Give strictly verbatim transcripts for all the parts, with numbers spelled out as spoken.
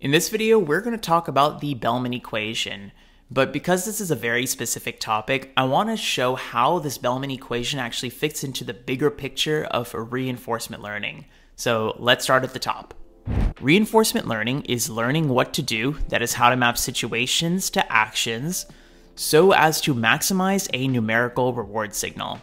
In this video, we're going to talk about the Bellman equation, but because this is a very specific topic, I want to show how this Bellman equation actually fits into the bigger picture of reinforcement learning. So let's start at the top. Reinforcement learning is learning what to do, that is how to map situations to actions, so as to maximize a numerical reward signal.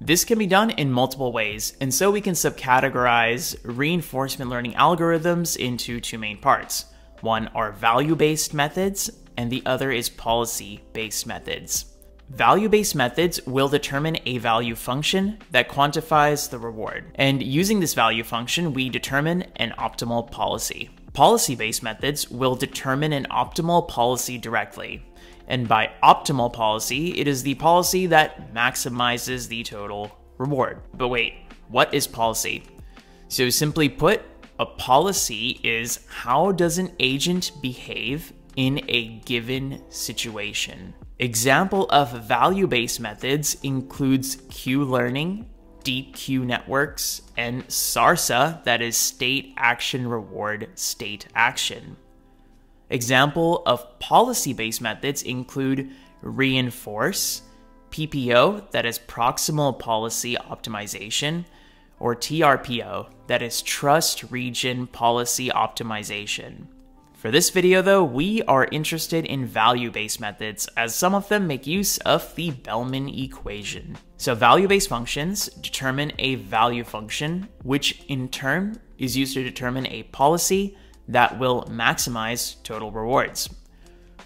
This can be done in multiple ways, and so we can subcategorize reinforcement learning algorithms into two main parts. One are value-based methods, and the other is policy-based methods. Value-based methods will determine a value function that quantifies the reward, and using this value function, we determine an optimal policy. Policy-based methods will determine an optimal policy directly. And by optimal policy, it is the policy that maximizes the total reward. But wait, what is policy? So simply put, a policy is how does an agent behave in a given situation. Example of value-based methods includes Q-learning, deep Q networks, and SARSA, that is state action reward state action. Example of policy-based methods include REINFORCE, P P O, that is proximal policy optimization, or T R P O, that is trust region policy optimization. For this video though, we are interested in value-based methods, as some of them make use of the Bellman equation. So value-based functions determine a value function, which in turn is used to determine a policy that will maximize total rewards.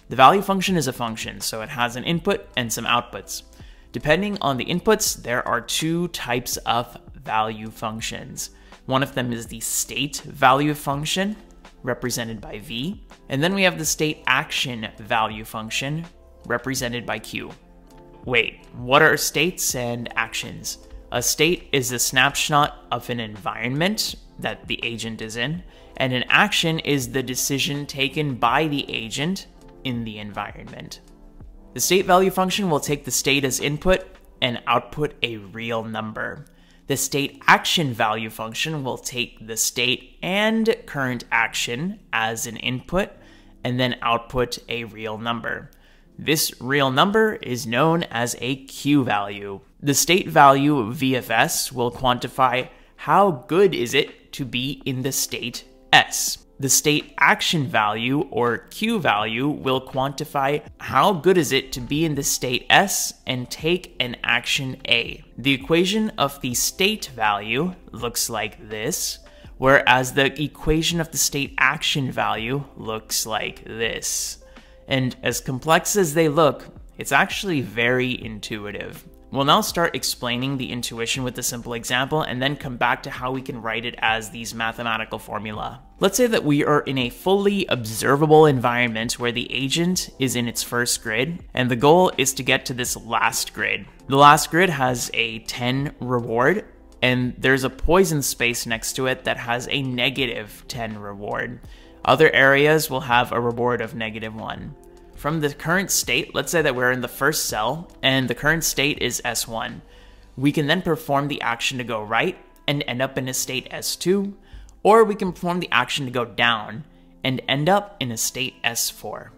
The value function is a function, so it has an input and some outputs. Depending on the inputs, there are two types of value functions. One of them is the state value function, represented by V, and then we have the state action value function, represented by Q. Wait, what are states and actions? A state is a snapshot of an environment that the agent is in, and an action is the decision taken by the agent in the environment. The state value function will take the state as input and output a real number. The state action value function will take the state and current action as an input and then output a real number. This real number is known as a Q value. The state value V F S will quantify how good is it to be in the state S. The state action value, or Q value, will quantify how good is it to be in the state S and take an action A. The equation of the state value looks like this, whereas the equation of the state action value looks like this. And as complex as they look, it's actually very intuitive. We'll now start explaining the intuition with a simple example and then come back to how we can write it as these mathematical formula. Let's say that we are in a fully observable environment where the agent is in its first grid, and the goal is to get to this last grid. The last grid has a ten reward, and there's a poison space next to it that has a negative ten reward. Other areas will have a reward of negative one. From the current state, let's say that we're in the first cell and the current state is S one. We can then perform the action to go right and end up in a state S two, or we can perform the action to go down and end up in a state S four.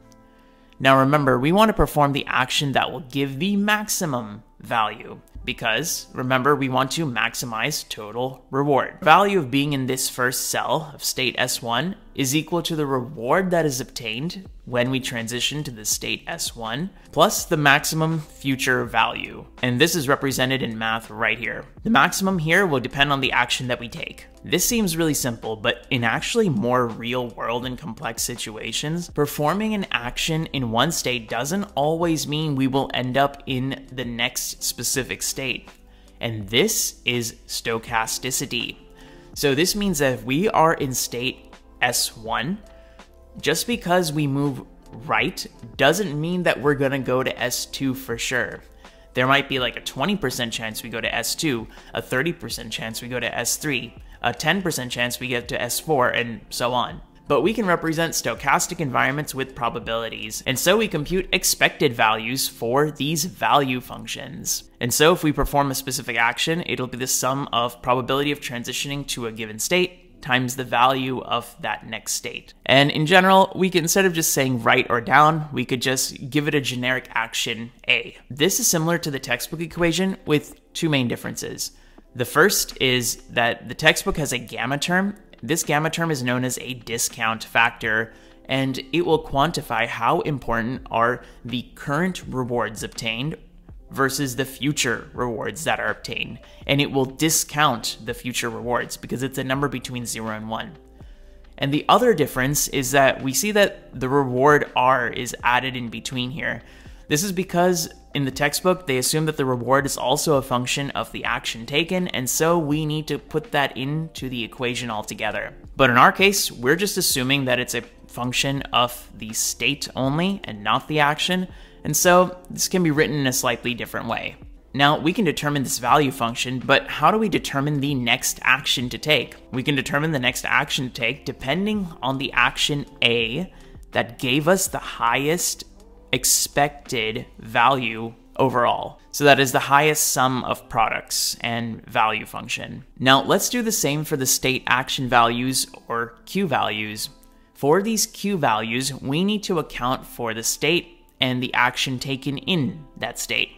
Now remember, we want to perform the action that will give the maximum value because, remember, we want to maximize total reward. The value of being in this first cell of state S one is equal to the reward that is obtained when we transition to the state S one, plus the maximum future value. And this is represented in math right here. The maximum here will depend on the action that we take. This seems really simple, but in actually more real world and complex situations, performing an action in one state doesn't always mean we will end up in the next specific state. And this is stochasticity. So this means that if we are in state S one, just because we move right doesn't mean that we're gonna go to S two for sure. There might be like a twenty percent chance we go to S two, a thirty percent chance we go to S three, a ten percent chance we get to S four, and so on. But we can represent stochastic environments with probabilities, and so we compute expected values for these value functions. And so if we perform a specific action, it'll be the sum of probability of transitioning to a given state times the value of that next state. And in general, we could, instead of just saying right or down, we could just give it a generic action A. This is similar to the textbook equation with two main differences. The first is that the textbook has a gamma term. This gamma term is known as a discount factor, and it will quantify how important are the current rewards obtained versus the future rewards that are obtained. And it will discount the future rewards because it's a number between zero and one. And the other difference is that we see that the reward R is added in between here. This is because in the textbook, they assume that the reward is also a function of the action taken, and so we need to put that into the equation altogether. But in our case, we're just assuming that it's a function of the state only and not the action, and so this can be written in a slightly different way. Now, we can determine this value function, but how do we determine the next action to take? We can determine the next action to take depending on the action A that gave us the highest expected value overall. So that is the highest sum of products and value function. Now let's do the same for the state action values, or Q values. For these Q values, we need to account for the state and the action taken in that state.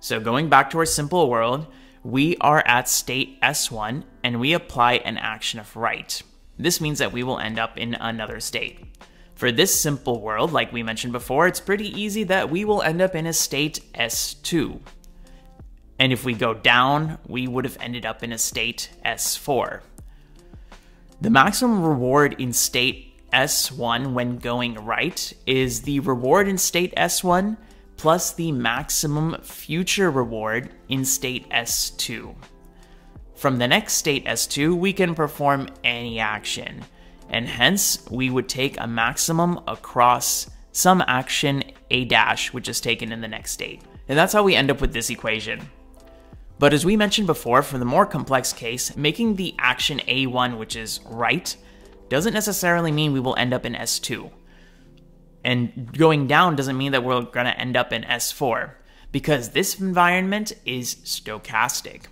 So going back to our simple world, we are at state S one and we apply an action of right. This means that we will end up in another state. For this simple world, like we mentioned before, it's pretty easy that we will end up in a state S two. And if we go down, we would have ended up in a state S four. The maximum reward in state S one when going right is the reward in state S one plus the maximum future reward in state S two. From the next state S two, we can perform any action. And hence we would take a maximum across some action A dash, which is taken in the next state. And that's how we end up with this equation. But as we mentioned before, for the more complex case, making the action A one, which is right, doesn't necessarily mean we will end up in S two. And going down doesn't mean that we're gonna end up in S four, because this environment is stochastic.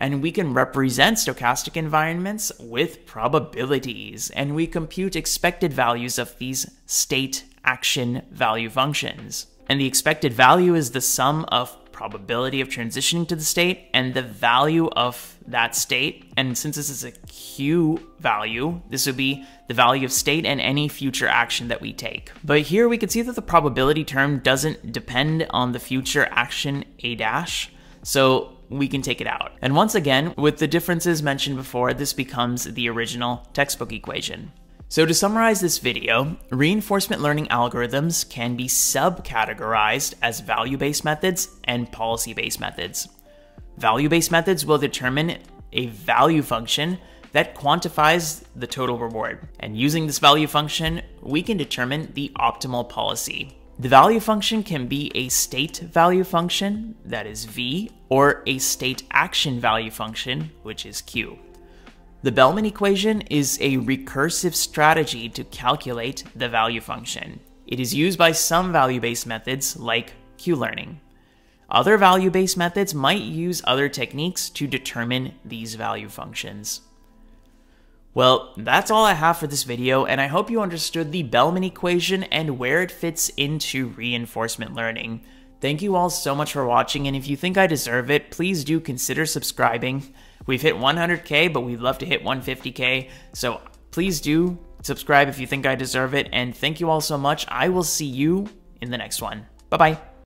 And we can represent stochastic environments with probabilities, and we compute expected values of these state action value functions. And the expected value is the sum of probability of transitioning to the state and the value of that state. And since this is a Q value, this would be the value of state and any future action that we take. But here we can see that the probability term doesn't depend on the future action A dash, so we can take it out. And once again, with the differences mentioned before, this becomes the original textbook equation. So to summarize this video, reinforcement learning algorithms can be subcategorized as value-based methods and policy-based methods. Value-based methods will determine a value function that quantifies the total reward. And using this value function, we can determine the optimal policy. The value function can be a state value function, that is V, or a state action value function, which is Q. The Bellman equation is a recursive strategy to calculate the value function. It is used by some value-based methods like Q-learning. Other value-based methods might use other techniques to determine these value functions. Well, that's all I have for this video, and I hope you understood the Bellman equation and where it fits into reinforcement learning. Thank you all so much for watching, and if you think I deserve it, please do consider subscribing. We've hit one hundred K, but we'd love to hit one hundred fifty K, so please do subscribe if you think I deserve it, and thank you all so much. I will see you in the next one. Bye-bye.